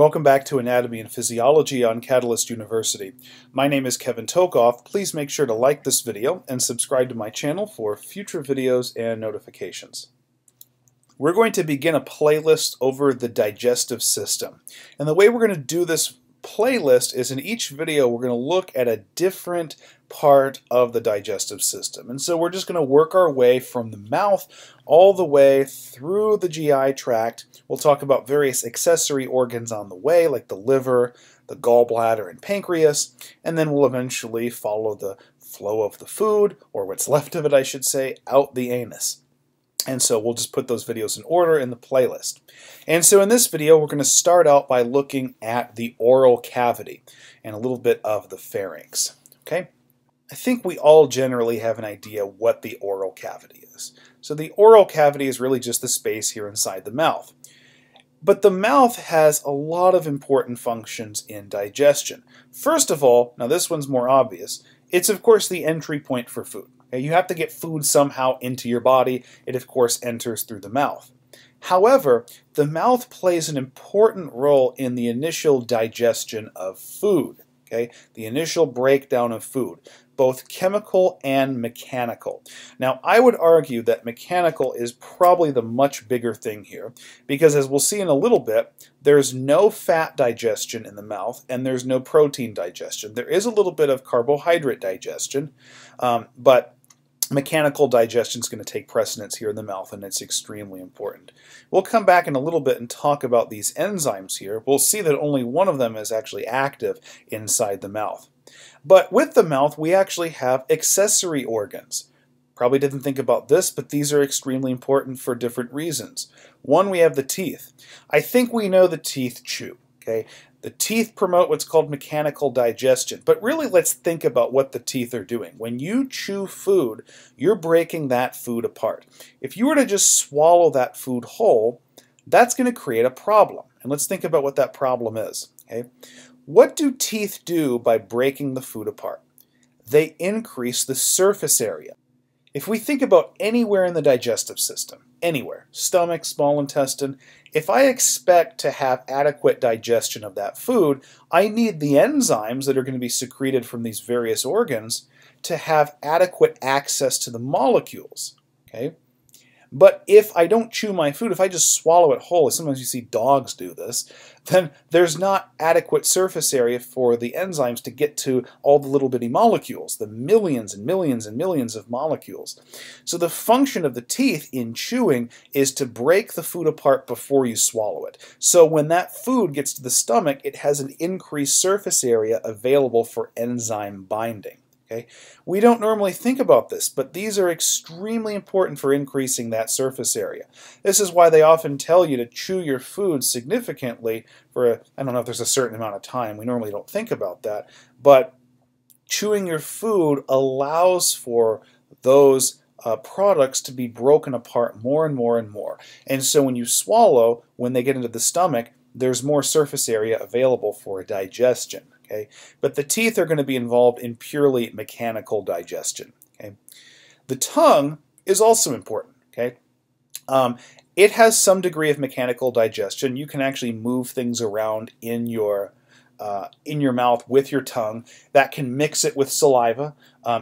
Welcome back to Anatomy and Physiology on Catalyst University. My name is Kevin Tokoph. Please make sure to like this video and subscribe to my channel for future videos and notifications. We're going to begin a playlist over the digestive system. And the way we're going to do this playlist is in each video we're going to look at a different part of the digestive system. And so we're just going to work our way from the mouth all the way through the GI tract. We'll talk about various accessory organs on the way, like the liver, the gallbladder, and pancreas, and then we'll eventually follow the flow of the food, or what's left of it I should say, out the anus. And so we'll just put those videos in order in the playlist. And so in this video, we're going to start out by looking at the oral cavity and a little bit of the pharynx. Okay? I think we all generally have an idea what the oral cavity is. So the oral cavity is really just the space here inside the mouth. But the mouth has a lot of important functions in digestion. First of all, now this one's more obvious, it's of course the entry point for food. You have to get food somehow into your body. It, of course, enters through the mouth. However, the mouth plays an important role in the initial digestion of food, okay? The initial breakdown of food, both chemical and mechanical. Now, I would argue that mechanical is probably the much bigger thing here because, as we'll see in a little bit, there's no fat digestion in the mouth, and there's no protein digestion. There is a little bit of carbohydrate digestion, but mechanical digestion is going to take precedence here in the mouth, and it's extremely important. We'll come back in a little bit and talk about these enzymes here. We'll see that only one of them is actually active inside the mouth. But with the mouth, we actually have accessory organs. Probably didn't think about this, but these are extremely important for different reasons. One, we have the teeth. I think we know the teeth chew, okay? The teeth promote what's called mechanical digestion, but really let's think about what the teeth are doing. When you chew food, you're breaking that food apart. If you were to just swallow that food whole, that's going to create a problem. And let's think about what that problem is. Okay? What do teeth do by breaking the food apart? They increase the surface area. If we think about anywhere in the digestive system, anywhere, stomach, small intestine, if I expect to have adequate digestion of that food, I need the enzymes that are going to be secreted from these various organs to have adequate access to the molecules. Okay? But if I don't chew my food, if I just swallow it whole, sometimes you see dogs do this, then there's not adequate surface area for the enzymes to get to all the little bitty molecules, the millions and millions and millions of molecules. So the function of the teeth in chewing is to break the food apart before you swallow it. So when that food gets to the stomach, it has an increased surface area available for enzyme binding. Okay? We don't normally think about this, but these are extremely important for increasing that surface area. This is why they often tell you to chew your food significantly for, I don't know if there's a certain amount of time, we normally don't think about that, but chewing your food allows for those products to be broken apart more and more and more. And so when you swallow, when they get into the stomach, there's more surface area available for digestion. Okay? But the teeth are going to be involved in purely mechanical digestion. Okay? The tongue is also important. Okay? It has some degree of mechanical digestion. You can actually move things around in your mouth with your tongue. That can mix it with saliva.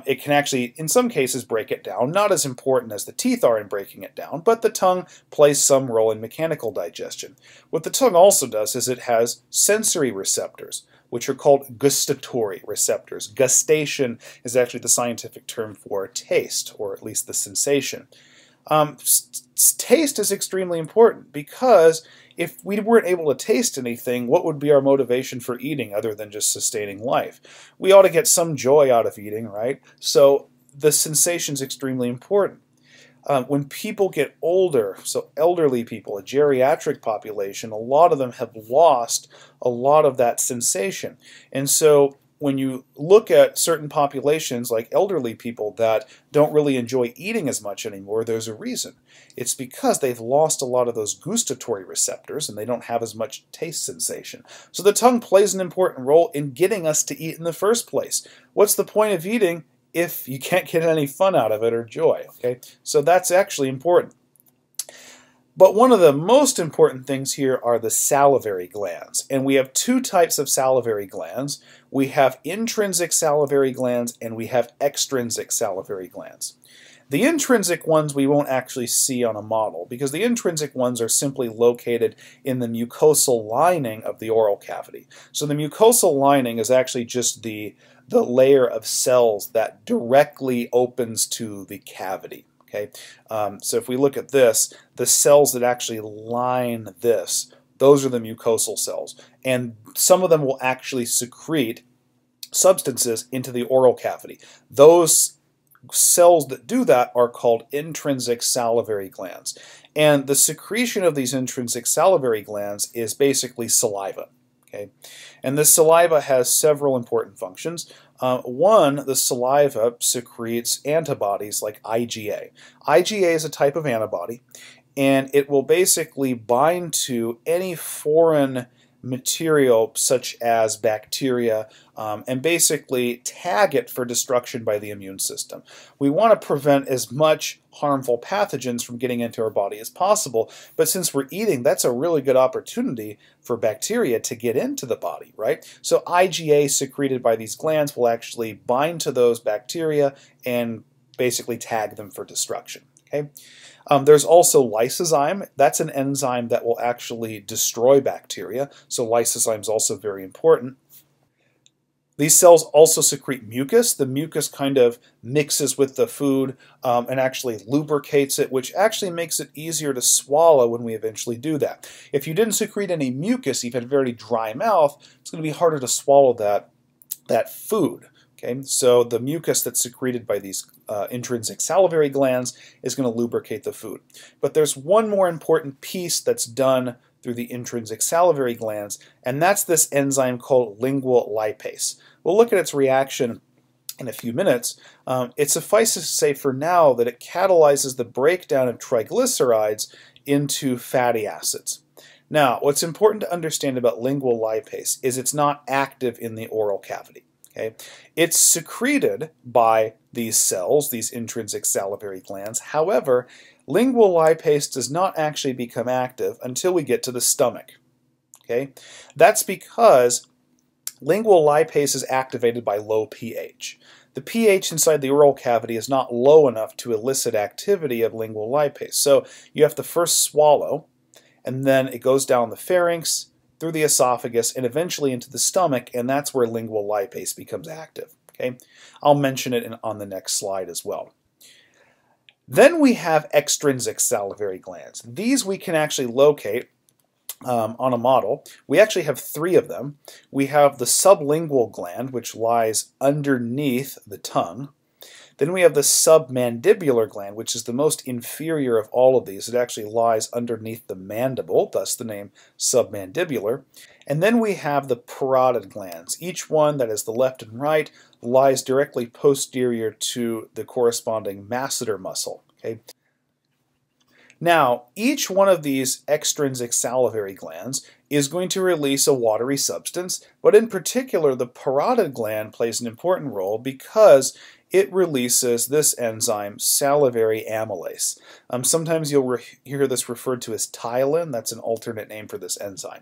It can actually, in some cases, break it down. Not as important as the teeth are in breaking it down, but the tongue plays some role in mechanical digestion. What the tongue also does is it has sensory receptors, which are called gustatory receptors. Gustation is actually the scientific term for taste, or at least the sensation. Taste is extremely important because if we weren't able to taste anything, what would be our motivation for eating other than just sustaining life? We ought to get some joy out of eating, right? So the sensation is extremely important. When people get older, so elderly people, a geriatric population, a lot of them have lost a lot of that sensation. And so when you look at certain populations like elderly people that don't really enjoy eating as much anymore, there's a reason. It's because they've lost a lot of those gustatory receptors and they don't have as much taste sensation. So the tongue plays an important role in getting us to eat in the first place. What's the point of eating if you can't get any fun out of it or joy? Okay, so that's actually important. But one of the most important things here are the salivary glands. And we have two types of salivary glands. We have intrinsic salivary glands and we have extrinsic salivary glands. The intrinsic ones we won't actually see on a model because the intrinsic ones are simply located in the mucosal lining of the oral cavity. So the mucosal lining is actually just the layer of cells that directly opens to the cavity. Okay, so if we look at this, the cells that actually line this, those are the mucosal cells. And some of them will actually secrete substances into the oral cavity. Those cells that do that are called intrinsic salivary glands. And the secretion of these intrinsic salivary glands is basically saliva. Okay? And this saliva has several important functions. One, the saliva secretes antibodies like IgA. IgA is a type of antibody, and it will basically bind to any foreign material such as bacteria and basically tag it for destruction by the immune system. We want to prevent as much harmful pathogens from getting into our body as possible, but since we're eating, that's a really good opportunity for bacteria to get into the body, right? So IgA secreted by these glands will actually bind to those bacteria and basically tag them for destruction. Okay. There's also lysozyme. That's an enzyme that will actually destroy bacteria, so lysozyme is also very important. These cells also secrete mucus. The mucus kind of mixes with the food and actually lubricates it, which actually makes it easier to swallow when we eventually do that. If you didn't secrete any mucus, you've had a very dry mouth, it's going to be harder to swallow that food. Okay, so the mucus that's secreted by these intrinsic salivary glands is going to lubricate the food. But there's one more important piece that's done through the intrinsic salivary glands, and that's this enzyme called lingual lipase. We'll look at its reaction in a few minutes. It suffices to say for now that it catalyzes the breakdown of triglycerides into fatty acids. Now, what's important to understand about lingual lipase is it's not active in the oral cavity. Okay. It's secreted by these cells, these intrinsic salivary glands. However, lingual lipase does not actually become active until we get to the stomach. Okay. That's because lingual lipase is activated by low pH. The pH inside the oral cavity is not low enough to elicit activity of lingual lipase. So you have to first swallow, and then it goes down the pharynx, through the esophagus, and eventually into the stomach, and that's where lingual lipase becomes active. Okay? I'll mention it on the next slide as well. Then we have extrinsic salivary glands. These we can actually locate on a model. We actually have three of them. We have the sublingual gland, which lies underneath the tongue. Then we have the submandibular gland, which is the most inferior of all of these. It actually lies underneath the mandible, thus the name submandibular. And then we have the parotid glands. Each one, that is the left and right, lies directly posterior to the corresponding masseter muscle. Okay? Now, each one of these extrinsic salivary glands is going to release a watery substance, but in particular, the parotid gland plays an important role because it releases this enzyme, salivary amylase. Sometimes you'll hear this referred to as tyalin. That's an alternate name for this enzyme.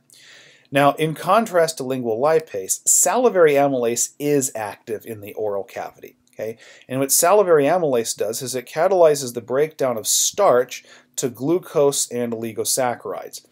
Now, in contrast to lingual lipase, salivary amylase is active in the oral cavity. Okay? And what salivary amylase does is it catalyzes the breakdown of starch to glucose and oligosaccharides.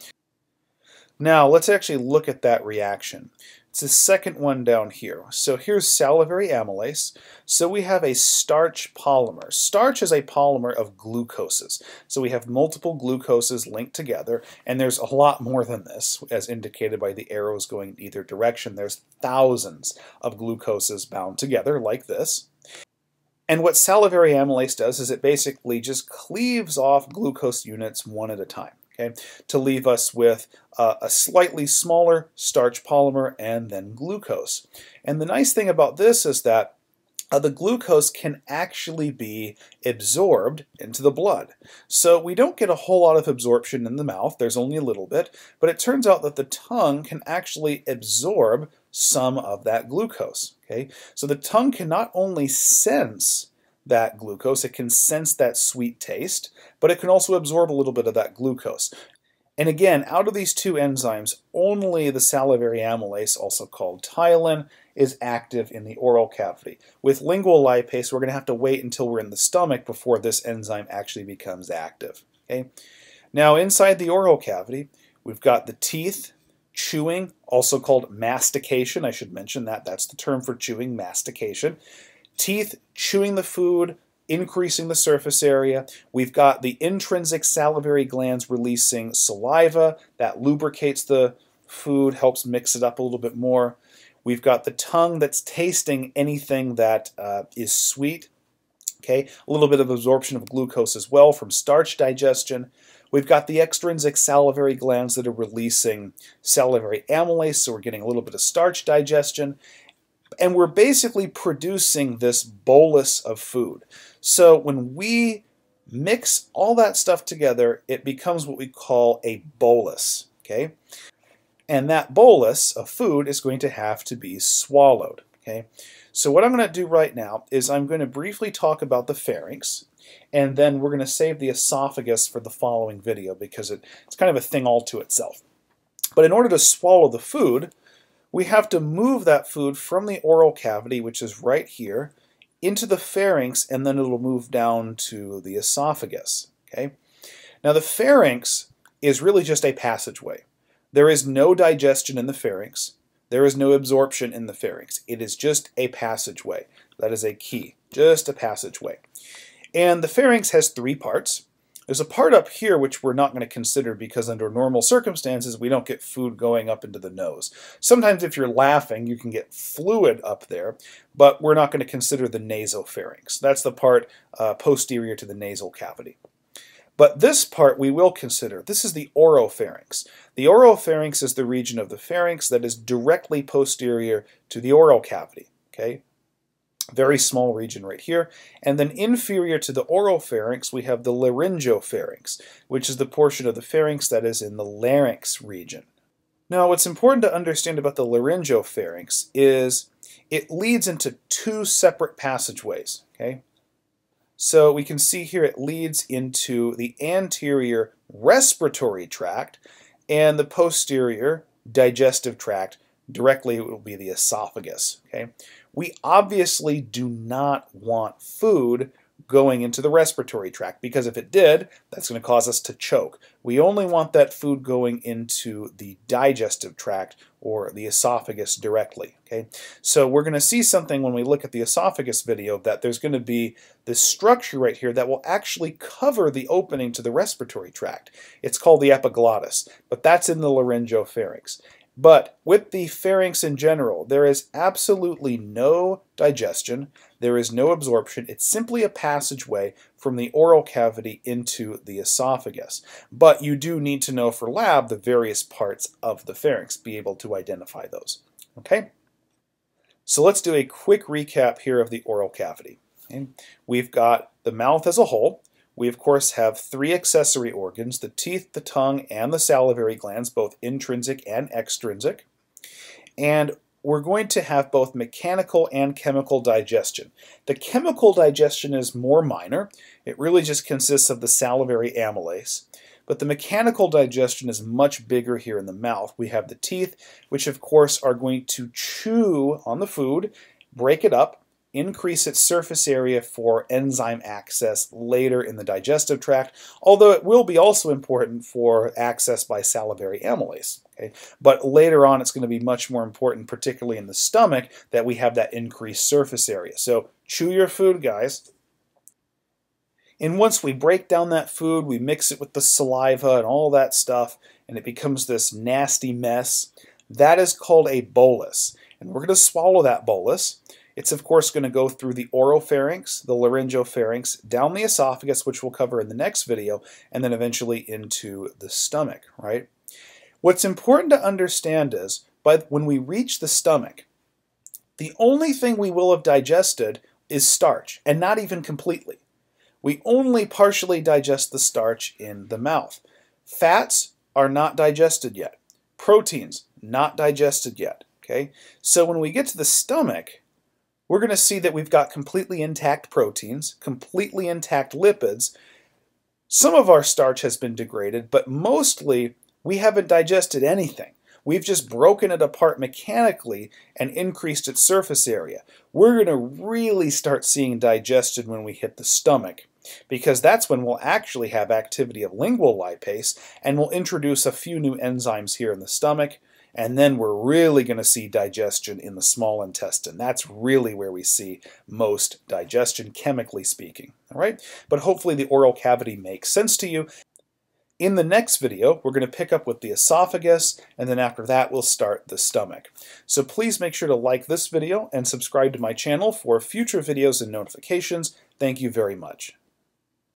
Now, let's actually look at that reaction. It's the second one down here. So here's salivary amylase. So we have a starch polymer. Starch is a polymer of glucoses. So we have multiple glucoses linked together, and there's a lot more than this, as indicated by the arrows going either direction. There's thousands of glucoses bound together like this. And what salivary amylase does is it basically just cleaves off glucose units one at a time. Okay, to leave us with a slightly smaller starch polymer and then glucose. And the nice thing about this is that the glucose can actually be absorbed into the blood. So we don't get a whole lot of absorption in the mouth, there's only a little bit, but it turns out that the tongue can actually absorb some of that glucose. Okay, so the tongue can not only sense that glucose. It can sense that sweet taste, but it can also absorb a little bit of that glucose. And again, out of these two enzymes, only the salivary amylase, also called tyalin, is active in the oral cavity. With lingual lipase, we're going to have to wait until we're in the stomach before this enzyme actually becomes active. Okay? Now, inside the oral cavity, we've got the teeth, chewing, also called mastication. I should mention that. That's the term for chewing, mastication. Teeth chewing the food, increasing the surface area. We've got the intrinsic salivary glands releasing saliva that lubricates the food, helps mix it up a little bit more. We've got the tongue that's tasting anything that is sweet. Okay, a little bit of absorption of glucose as well from starch digestion. We've got the extrinsic salivary glands that are releasing salivary amylase, so we're getting a little bit of starch digestion. And we're basically producing this bolus of food. So when we mix all that stuff together, it becomes what we call a bolus, okay? And that bolus of food is going to have to be swallowed, okay? So what I'm going to do right now is I'm going to briefly talk about the pharynx, and then we're going to save the esophagus for the following video because it's kind of a thing all to itself. But in order to swallow the food, we have to move that food from the oral cavity, which is right here, into the pharynx, and then it'll move down to the esophagus. Okay? Now the pharynx is really just a passageway. There is no digestion in the pharynx. There is no absorption in the pharynx. It is just a passageway. That is a key, just a passageway. And the pharynx has three parts. There's a part up here which we're not going to consider because under normal circumstances we don't get food going up into the nose. Sometimes if you're laughing you can get fluid up there, but we're not going to consider the nasopharynx. That's the part posterior to the nasal cavity. But this part we will consider. This is the oropharynx. The oropharynx is the region of the pharynx that is directly posterior to the oral cavity. Okay? Very small region right here. And then inferior to the oropharynx, we have the laryngopharynx, which is the portion of the pharynx that is in the larynx region. Now, what's important to understand about the laryngopharynx is it leads into two separate passageways. Okay? So we can see here it leads into the anterior respiratory tract and the posterior digestive tract. Directly, it will be the esophagus. Okay? We obviously do not want food going into the respiratory tract because if it did, that's going to cause us to choke. We only want that food going into the digestive tract or the esophagus directly. Okay? So we're going to see something when we look at the esophagus video that there's going to be this structure right here that will actually cover the opening to the respiratory tract. It's called the epiglottis, but that's in the laryngopharynx. But with the pharynx in general, there is absolutely no digestion, there is no absorption, it's simply a passageway from the oral cavity into the esophagus. But you do need to know for lab the various parts of the pharynx, be able to identify those. Okay? So let's do a quick recap here of the oral cavity. Okay? We've got the mouth as a whole. We, of course, have three accessory organs, the teeth, the tongue, and the salivary glands, both intrinsic and extrinsic. And we're going to have both mechanical and chemical digestion. The chemical digestion is more minor. It really just consists of the salivary amylase. But the mechanical digestion is much bigger here in the mouth. We have the teeth, which, of course, are going to chew on the food, break it up, increase its surface area for enzyme access later in the digestive tract, although it will be also important for access by salivary amylase. Okay? But later on it's going to be much more important, particularly in the stomach, that we have that increased surface area. So chew your food, guys. And once we break down that food, we mix it with the saliva and all that stuff, and it becomes this nasty mess. That is called a bolus. And we're going to swallow that bolus. It's, of course, going to go through the oropharynx, the laryngopharynx, down the esophagus, which we'll cover in the next video, and then eventually into the stomach, right? What's important to understand is, when we reach the stomach, the only thing we will have digested is starch, and not even completely. We only partially digest the starch in the mouth. Fats are not digested yet. Proteins, not digested yet, okay? So when we get to the stomach, we're going to see that we've got completely intact proteins, completely intact lipids. Some of our starch has been degraded, but mostly we haven't digested anything. We've just broken it apart mechanically and increased its surface area. We're going to really start seeing digestion when we hit the stomach, because that's when we'll actually have activity of lingual lipase, and we'll introduce a few new enzymes here in the stomach, and then we're really going to see digestion in the small intestine. That's really where we see most digestion, chemically speaking. All right? But hopefully the oral cavity makes sense to you. In the next video, we're going to pick up with the esophagus, and then after that, we'll start the stomach. So please make sure to like this video and subscribe to my channel for future videos and notifications. Thank you very much.